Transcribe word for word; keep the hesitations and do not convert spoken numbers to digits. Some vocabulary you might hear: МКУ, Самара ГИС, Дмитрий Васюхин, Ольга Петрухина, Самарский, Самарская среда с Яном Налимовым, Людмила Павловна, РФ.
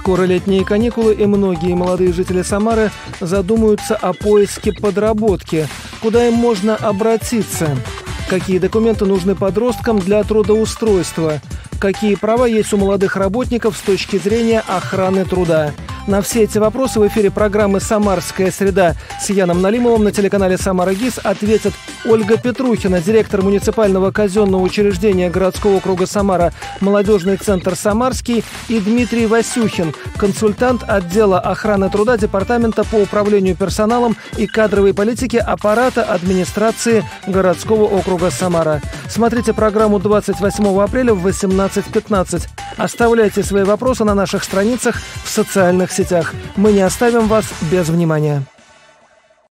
Скоро летние каникулы, и многие молодые жители Самары задумаются о поиске подработки. Куда им можно обратиться? Какие документы нужны подросткам для трудоустройства? Какие права есть у молодых работников с точки зрения охраны труда? На все эти вопросы в эфире программы «Самарская среда» с Яном Налимовым на телеканале «Самара ГИС» ответят Ольга Петрухина, директор муниципального казенного учреждения городского округа Самара «Молодежный центр Самарский», и Дмитрий Васюхин, консультант отдела охраны труда Департамента по управлению персоналом и кадровой политике аппарата администрации городского округа Самара. Смотрите программу двадцать восьмого апреля в восемнадцать пятнадцать. Оставляйте свои вопросы на наших страницах в социальных сетях. Мы не оставим вас без внимания.